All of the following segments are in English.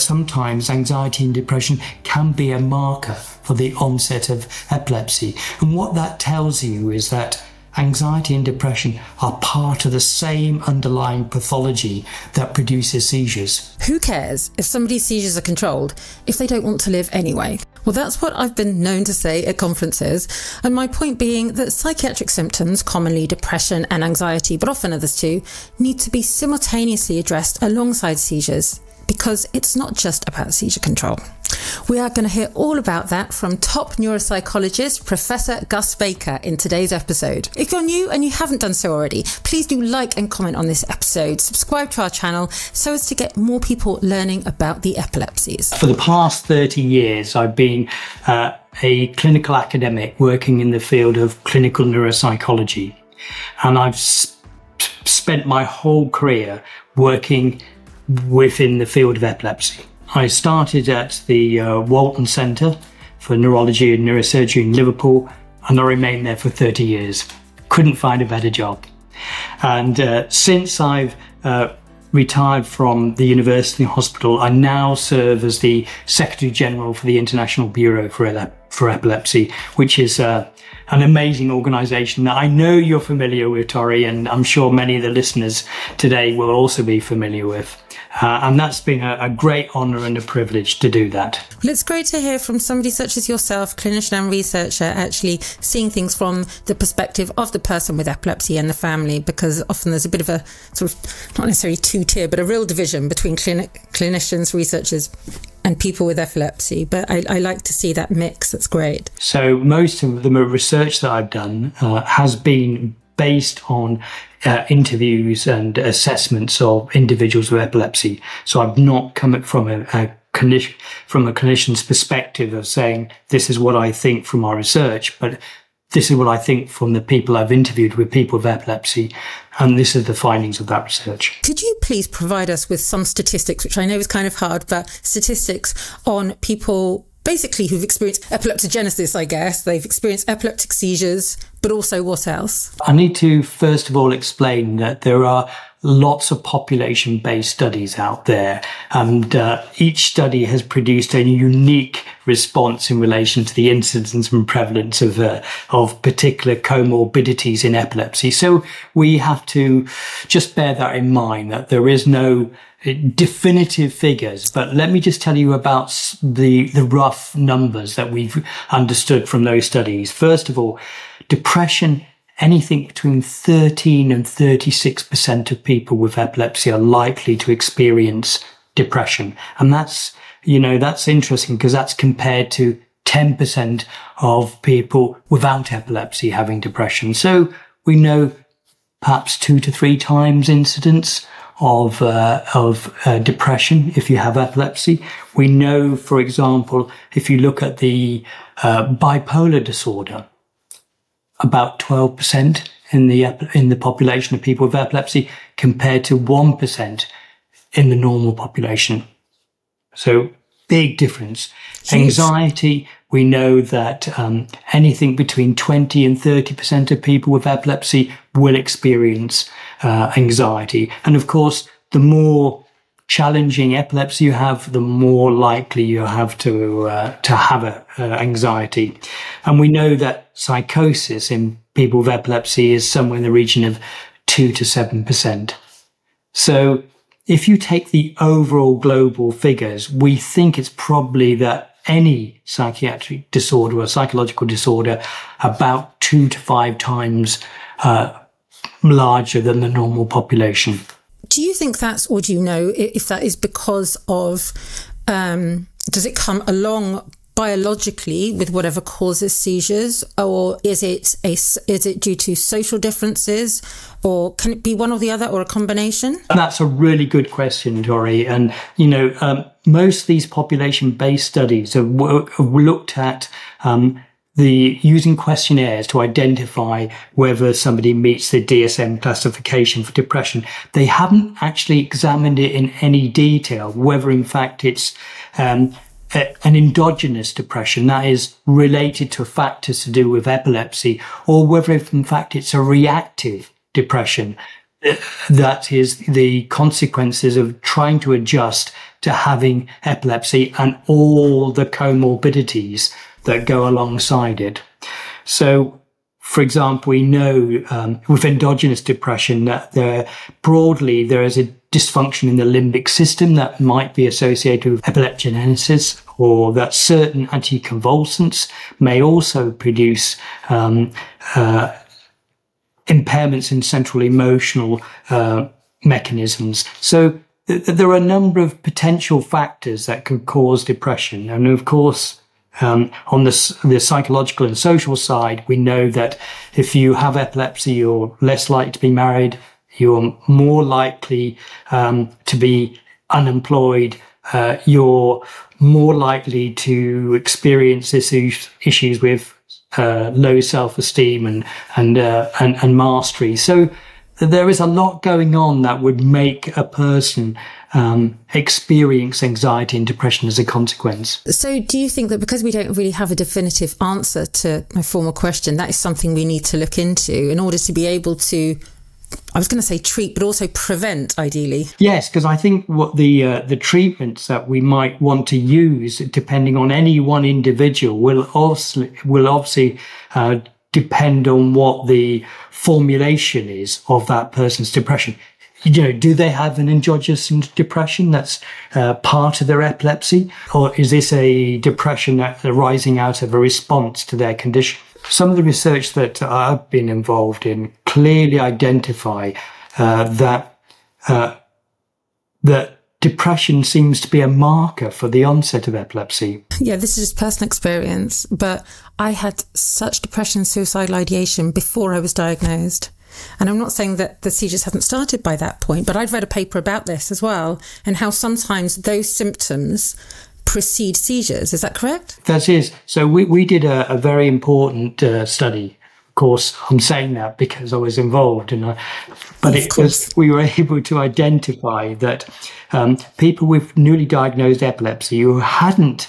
sometimes anxiety and depression can be a marker for the onset of epilepsy. And what that tells you is that anxiety and depression are part of the same underlying pathology that produces seizures. Who cares if somebody's seizures are controlled if they don't want to live anyway? Well, that's what I've been known to say at conferences, and my point being that psychiatric symptoms, commonly depression and anxiety, but often others too, need to be simultaneously addressed alongside seizures, because it's not just about seizure control. We are going to hear all about that from top neuropsychologist Professor Gus Baker in today's episode. If you're new and you haven't done so already, please do like and comment on this episode, subscribe to our channel so as to get more people learning about the epilepsies. For the past 30 years, I've been a clinical academic working in the field of clinical neuropsychology, and I've spent my whole career working within the field of epilepsy. I started at the Walton Centre for Neurology and Neurosurgery in Liverpool, and I remained there for 30 years. Couldn't find a better job. And since I've retired from the university hospital, I now serve as the Secretary General for the International Bureau for Epilepsy, which is an amazing organisation that I know you're familiar with, Torie, and I'm sure many of the listeners today will also be familiar with. And that's been a great honour and a privilege to do that. Well, it's great to hear from somebody such as yourself, clinician and researcher, actually seeing things from the perspective of the person with epilepsy and the family, because often there's a bit of a sort of, not necessarily two-tier, but a real division between clinicians, researchers and people with epilepsy. But I like to see that mix. That's great. So most of the research that I've done has been based on interviews and assessments of individuals with epilepsy. So I've not come at from a clinician's perspective of saying, this is what I think from our research, but this is what I think from the people I've interviewed with people with epilepsy, and this is the findings of that research. Could you please provide us with some statistics, which I know is kind of hard, but statistics on people basically who've experienced epileptogenesis, I guess. They've experienced epileptic seizures, but also what else? I need to first of all explain that there are lots of population-based studies out there, and each study has produced a unique response in relation to the incidence and prevalence of particular comorbidities in epilepsy. So we have to just bear that in mind, that there is no definitive figures, but let me just tell you about the rough numbers that we've understood from those studies. First of all, depression, anything between 13 and 36% of people with epilepsy are likely to experience depression. And that's, you know, that's interesting because that's compared to 10% of people without epilepsy having depression. So we know perhaps 2 to 3 times incidence of depression if you have epilepsy. We know, for example, if you look at the bipolar disorder, about 12% in the population of people with epilepsy compared to 1% in the normal population. So big difference. Jeez. Anxiety, we know that anything between 20 and 30% of people with epilepsy will experience anxiety. And of course, the more challenging epilepsy you have, the more likely you have to have anxiety. And we know that psychosis in people with epilepsy is somewhere in the region of 2 to 7%. So if you take the overall global figures, we think it's probably that any psychiatric disorder or psychological disorder about 2 to 5 times larger than the normal population. Do you think that's, or do you know if that is because of, does it come along biologically with whatever causes seizures, or is it due to social differences, or can it be one or the other, or a combination? That's a really good question, Torie. And, you know, most of these population-based studies have looked at using questionnaires to identify whether somebody meets the DSM classification for depression. They haven't actually examined it in any detail, whether in fact it's an endogenous depression that is related to factors to do with epilepsy, or whether in fact it's a reactive depression that is the consequences of trying to adjust to having epilepsy and all the comorbidities that go alongside it. So, for example, we know with endogenous depression that broadly there is a dysfunction in the limbic system that might be associated with epileptogenesis, or that certain anticonvulsants may also produce impairments in central emotional mechanisms. So there are a number of potential factors that could cause depression, and of course, on the psychological and social side, we know that if you have epilepsy, you're less likely to be married, you're more likely to be unemployed, you're more likely to experience issues with low self-esteem and mastery. So there is a lot going on that would make a person experience anxiety and depression as a consequence. So do you think that because we don't really have a definitive answer to my former question, that is something we need to look into in order to be able to, I was going to say treat, but also prevent, ideally? Yes, because I think what the treatments that we might want to use, depending on any one individual, will obviously depend on what the formulation is of that person's depression. You know, do they have an endogenous depression that's part of their epilepsy? Or is this a depression that arising out of a response to their condition? Some of the research that I've been involved in clearly identify that depression seems to be a marker for the onset of epilepsy. Yeah, this is just personal experience, but I had such depression and suicidal ideation before I was diagnosed. And I'm not saying that the seizures hadn't started by that point, but I'd read a paper about this as well, and how sometimes those symptoms precede seizures. Is that correct? That is. So we did a very important study. Of course, I'm saying that because I was involved, we were able to identify that people with newly diagnosed epilepsy who hadn't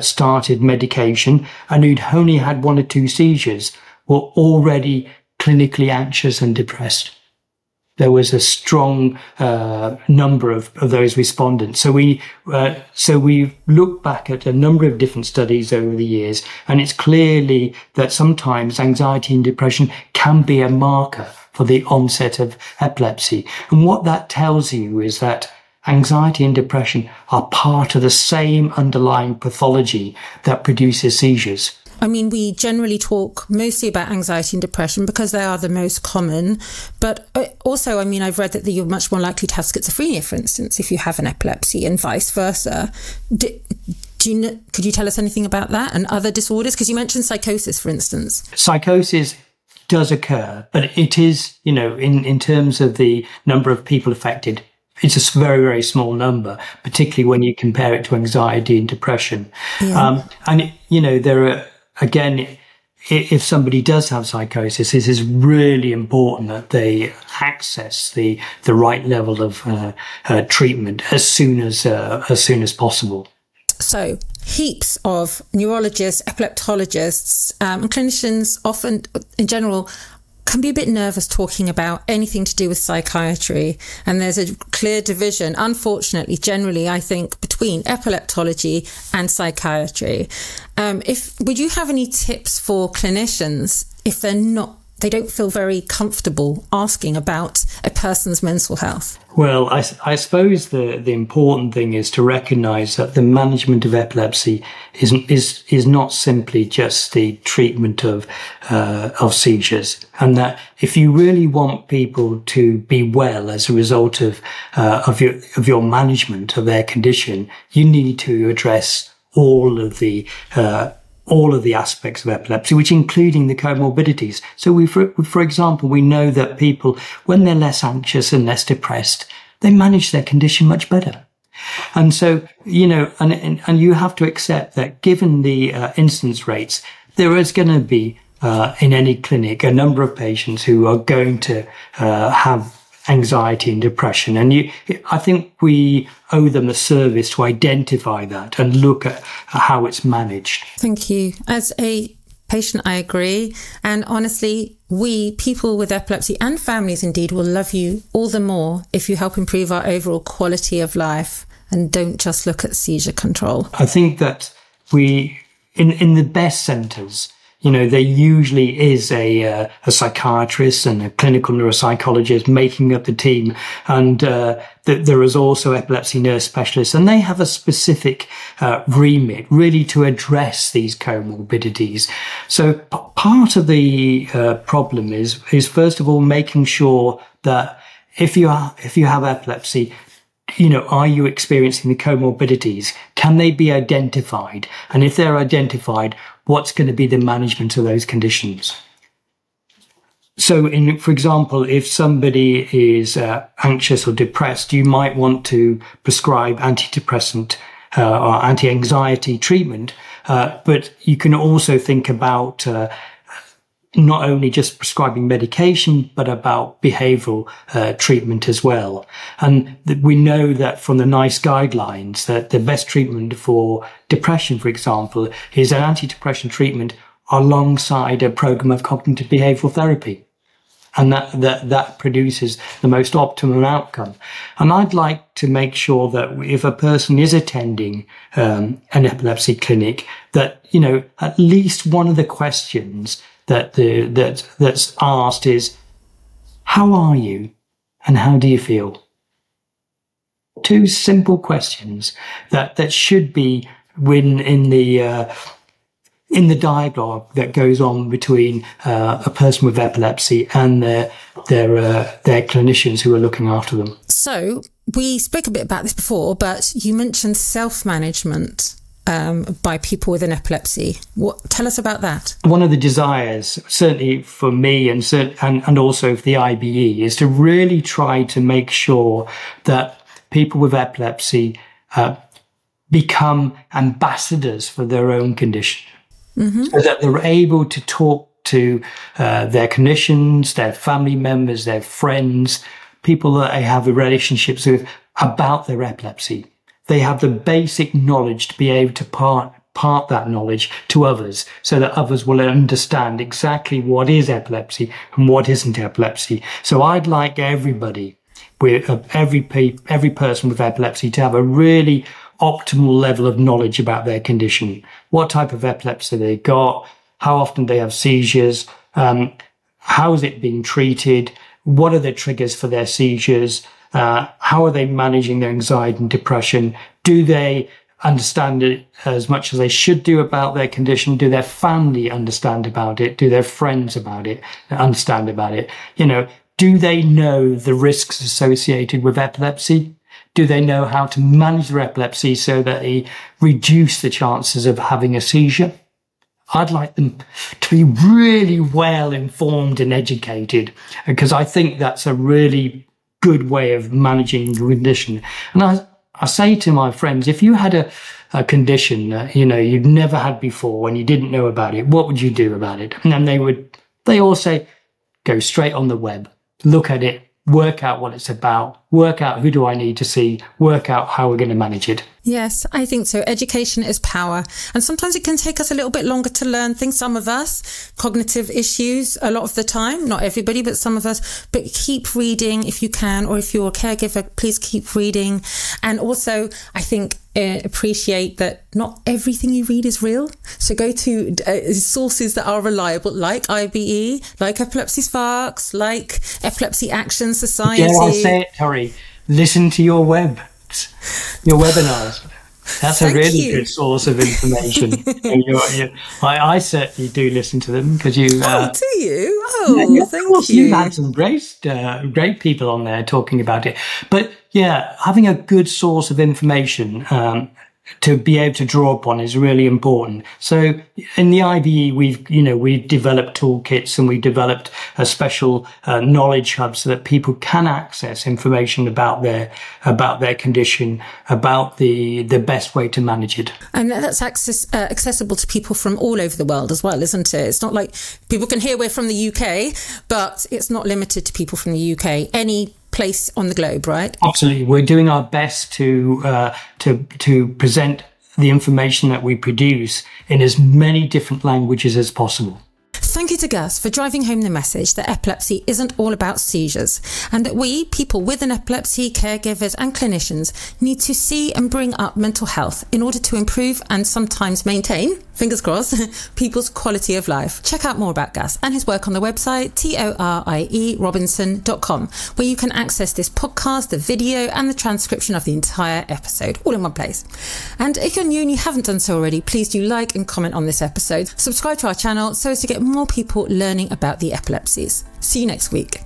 started medication and who'd only had one or two seizures were already clinically anxious and depressed. There was a strong number of those respondents. So we looked back at a number of different studies over the years, and it's clearly that sometimes anxiety and depression can be a marker for the onset of epilepsy. And what that tells you is that anxiety and depression are part of the same underlying pathology that produces seizures. I mean, we generally talk mostly about anxiety and depression because they are the most common. But also, I mean, I've read that you're much more likely to have schizophrenia, for instance, if you have an epilepsy, and vice versa. Could you tell us anything about that and other disorders? Because you mentioned psychosis, for instance. Psychosis does occur, but it is, you know, in terms of the number of people affected, it's a very, very small number, particularly when you compare it to anxiety and depression. Yeah. There are... Again, if somebody does have psychosis, it is really important that they access the right level of treatment as soon as possible. So, heaps of neurologists, epileptologists, and clinicians often, in general, can be a bit nervous talking about anything to do with psychiatry. And there's a clear division, unfortunately, generally, I think, between epileptology and psychiatry. Would you have any tips for clinicians if they don't feel very comfortable asking about a person's mental health? Well, I suppose the important thing is to recognise that the management of epilepsy is not simply just the treatment of seizures, and that if you really want people to be well as a result of your management of their condition, you need to address all of the aspects of epilepsy, which including the comorbidities. So for example, we know that people, when they're less anxious and less depressed, they manage their condition much better. And so, you know, and you have to accept that given the incidence rates, there is going to be, in any clinic, a number of patients who are going to have anxiety and depression, and I think we owe them a service to identify that and look at how it's managed. Thank you. As a patient, I agree. And honestly, we, people with epilepsy and families indeed, will love you all the more if you help improve our overall quality of life and don't just look at seizure control. I think that we, in the best centres, you know, there usually is a psychiatrist and a clinical neuropsychologist making up the team. And there is also epilepsy nurse specialists, and they have a specific remit really to address these comorbidities. So part of the problem is first of all, making sure that if you have epilepsy, you know, are you experiencing the comorbidities? Can they be identified? And if they're identified, what's going to be the management of those conditions? So, for example, if somebody is anxious or depressed, you might want to prescribe antidepressant or anti-anxiety treatment, but you can also think about not only just prescribing medication, but about behavioural treatment as well. And we know that from the NICE guidelines that the best treatment for depression, for example, is an antidepressant treatment alongside a program of cognitive behavioural therapy. And that produces the most optimum outcome. And I'd like to make sure that if a person is attending an epilepsy clinic, that, you know, at least one of the questions that's asked is, how are you and how do you feel? Two simple questions that should be in the dialogue that goes on between a person with epilepsy and their clinicians who are looking after them. So we spoke a bit about this before, but you mentioned self-management by people with an epilepsy. Tell us about that. One of the desires, certainly for me and also for the IBE, is to really try to make sure that people with epilepsy become ambassadors for their own condition, so that they're able to talk to their clinicians, their family members, their friends, people that they have relationships with about their epilepsy. They have the basic knowledge to be able to part that knowledge to others, so that others will understand exactly what is epilepsy and what isn't epilepsy. So I'd like every person with epilepsy to have a really optimal level of knowledge about their condition, what type of epilepsy they got, how often they have seizures, how is it being treated, what are the triggers for their seizures, how are they managing their anxiety and depression? Do they understand it as much as they should do about their condition? Do their family understand about it? Do their friends understand about it? You know, do they know the risks associated with epilepsy? Do they know how to manage their epilepsy so that they reduce the chances of having a seizure? I'd like them to be really well informed and educated, because I think that's a really good way of managing the condition. And I say to my friends, if you had a condition that, you know, you'd never had before and you didn't know about it, what would you do about it? And then they all say, go straight on the web, look at it, work out what it's about, work out who do I need to see, work out how we're going to manage it. Yes, I think so. Education is power. And sometimes it can take us a little bit longer to learn things. Some of us, cognitive issues a lot of the time, not everybody, but some of us. But keep reading if you can, or if you're a caregiver, please keep reading. And also, I think, appreciate that not everything you read is real. So go to sources that are reliable, like IBE, like Epilepsy Sparks, like Epilepsy Action Society. Yeah, I'll say it, Torie. Listen to your webinars. That's a really good source of information. I certainly do listen to them, because you. Do you? Oh, yeah, thank you. You've had some great people on there talking about it. But yeah, having a good source of information to be able to draw upon is really important. So in the IBE, we've developed toolkits, and we've developed a special knowledge hub so that people can access information about their condition, about the best way to manage it. And that's accessible to people from all over the world as well, isn't it? It's not like people can hear we're from the UK, but it's not limited to people from the UK. Any place on the globe, right? Absolutely. We're doing our best to present the information that we produce in as many different languages as possible. Thank you to Gus for driving home the message that epilepsy isn't all about seizures, and that we, people with an epilepsy, caregivers and clinicians, need to see and bring up mental health in order to improve and sometimes maintain, fingers crossed, people's quality of life. Check out more about Gus and his work on the website torierobinson.com, where you can access this podcast, the video and the transcription of the entire episode, all in one place. And if you're new and you haven't done so already, please do like and comment on this episode. Subscribe to our channel so as to get more people learning about the epilepsies. See you next week.